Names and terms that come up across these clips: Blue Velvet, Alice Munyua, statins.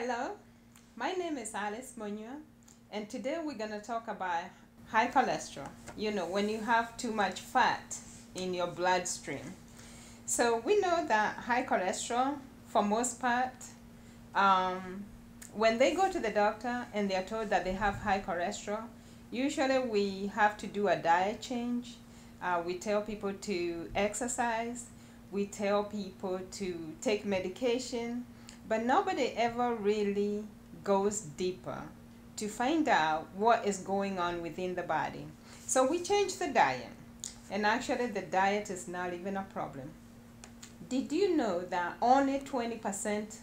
Hello, my name is Alice Munyua, and today we're going to talk about high cholesterol. You know, when you have too much fat in your bloodstream. So we know that high cholesterol, for most part, when they go to the doctor and they are told that they have high cholesterol, usually we have to do a diet change. We tell people to exercise. We tell people to take medication. But nobody ever really goes deeper to find out what is going on within the body. So we change the diet, and actually the diet is not even a problem. Did you know that only 20%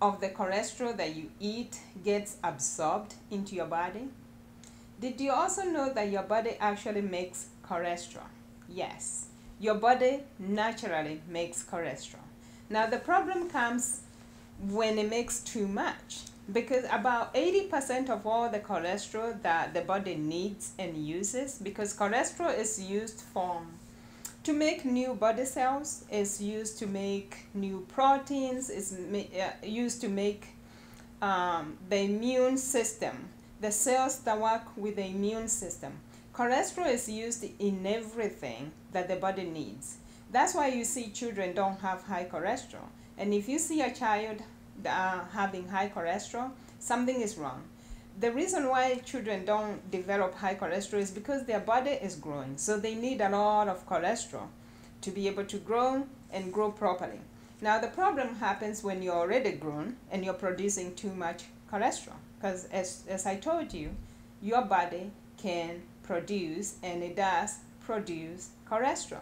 of the cholesterol that you eat gets absorbed into your body? Did you also know that your body actually makes cholesterol? Yes, your body naturally makes cholesterol. Now the problem comes when it makes too much, because about 80% of all the cholesterol that the body needs and uses, because cholesterol is used to make new body cells, it's used to make new proteins, it's used to make the immune system, the cells that work with the immune system. Cholesterol is used in everything that the body needs. That's why you see children don't have high cholesterol. And if you see a child having high cholesterol, something is wrong. The reason why children don't develop high cholesterol is because their body is growing. So they need a lot of cholesterol to be able to grow and grow properly. Now the problem happens when you're already grown and you're producing too much cholesterol. Because as I told you, your body can produce, and it does produce, cholesterol.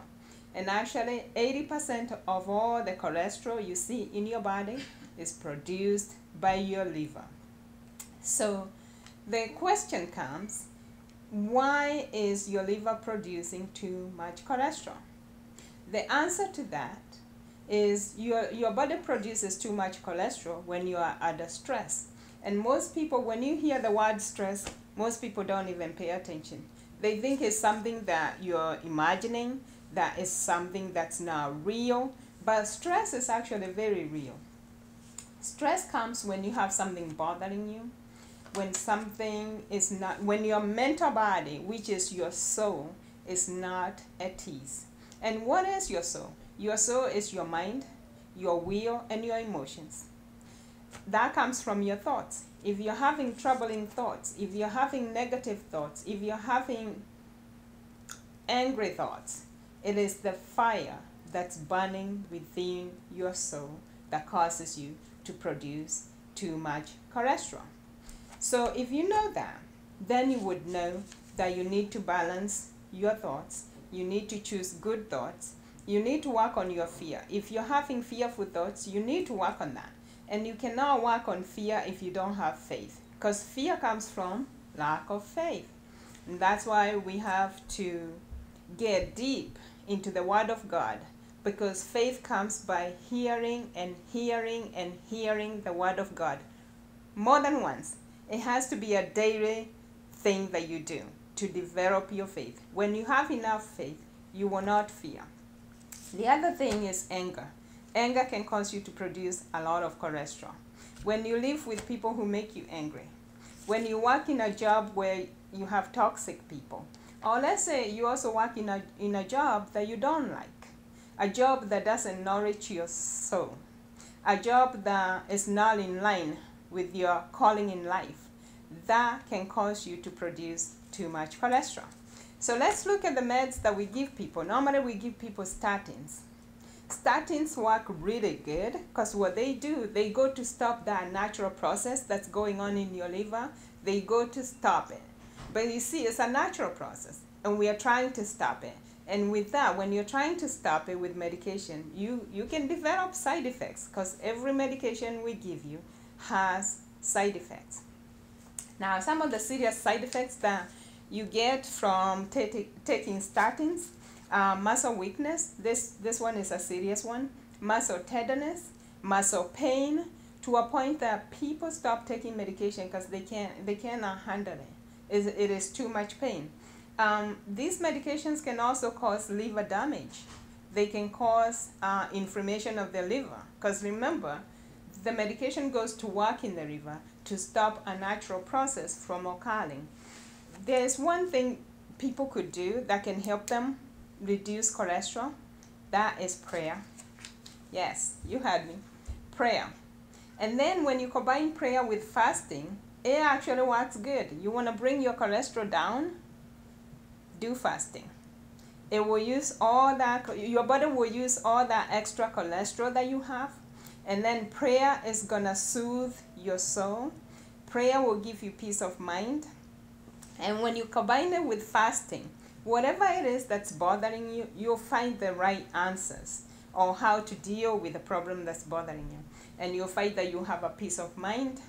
And actually 80% of all the cholesterol you see in your body is produced by your liver. So the question comes, why is your liver producing too much cholesterol? The answer to that is your body produces too much cholesterol when you are under stress. And most people, when you hear the word stress, most people don't even pay attention. They think it's something that you're imagining, that is something that's not real, but stress is actually very real. Stress comes when you have something bothering you, when something is not, when your mental body, which is your soul, is not at ease. And what is your soul? Your soul is your mind, your will, and your emotions. That comes from your thoughts. If you're having troubling thoughts, if you're having negative thoughts, if you're having angry thoughts, it is the fire that's burning within your soul that causes you to produce too much cholesterol. So if you know that, then you would know that you need to balance your thoughts. You need to choose good thoughts. You need to work on your fear. If you're having fearful thoughts, you need to work on that. And you cannot work on fear if you don't have faith, because fear comes from lack of faith. And that's why we have to get deep into the Word of God, because faith comes by hearing and hearing and hearing the Word of God more than once. It has to be a daily thing that you do to develop your faith. When you have enough faith, you will not fear. The other thing is anger. Anger can cause you to produce a lot of cholesterol. When you live with people who make you angry, when you work in a job where you have toxic people, or let's say you also work in a job that you don't like, a job that doesn't nourish your soul, a job that is not in line with your calling in life, that can cause you to produce too much cholesterol. So let's look at the meds that we give people. Normally we give people statins. Statins work really good, because what they do, they go to stop that natural process that's going on in your liver. They go to stop it. But you see, it's a natural process, and we are trying to stop it. And with that, when you're trying to stop it with medication, you can develop side effects, because every medication we give you has side effects. Now, some of the serious side effects that you get from taking statins, muscle weakness, this one is a serious one, muscle tenderness, muscle pain, to a point that people stop taking medication because they cannot handle it. It is too much pain. These medications can also cause liver damage. They can cause inflammation of the liver, because remember, The medication goes to work in the river to stop a natural process from occurring. There's one thing people could do that can help them reduce cholesterol. That is prayer. Yes, you heard me. Prayer. And then when you combine prayer with fasting, it actually works good. You want to bring your cholesterol down? Do fasting. It will use all that, your body will use all that extra cholesterol that you have. And then prayer is going to soothe your soul. Prayer will give you peace of mind. And when you combine it with fasting, whatever it is that's bothering you, you'll find the right answers on how to deal with the problem that's bothering you. And you'll find that you have a peace of mind,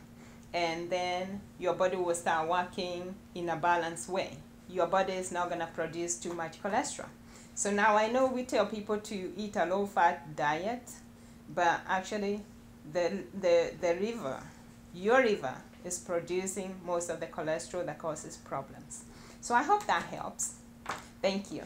and then your body will start working in a balanced way. Your body is not going to produce too much cholesterol. So now I know we tell people to eat a low-fat diet, but actually the river, your river, is producing most of the cholesterol that causes problems. So I hope that helps. Thank you.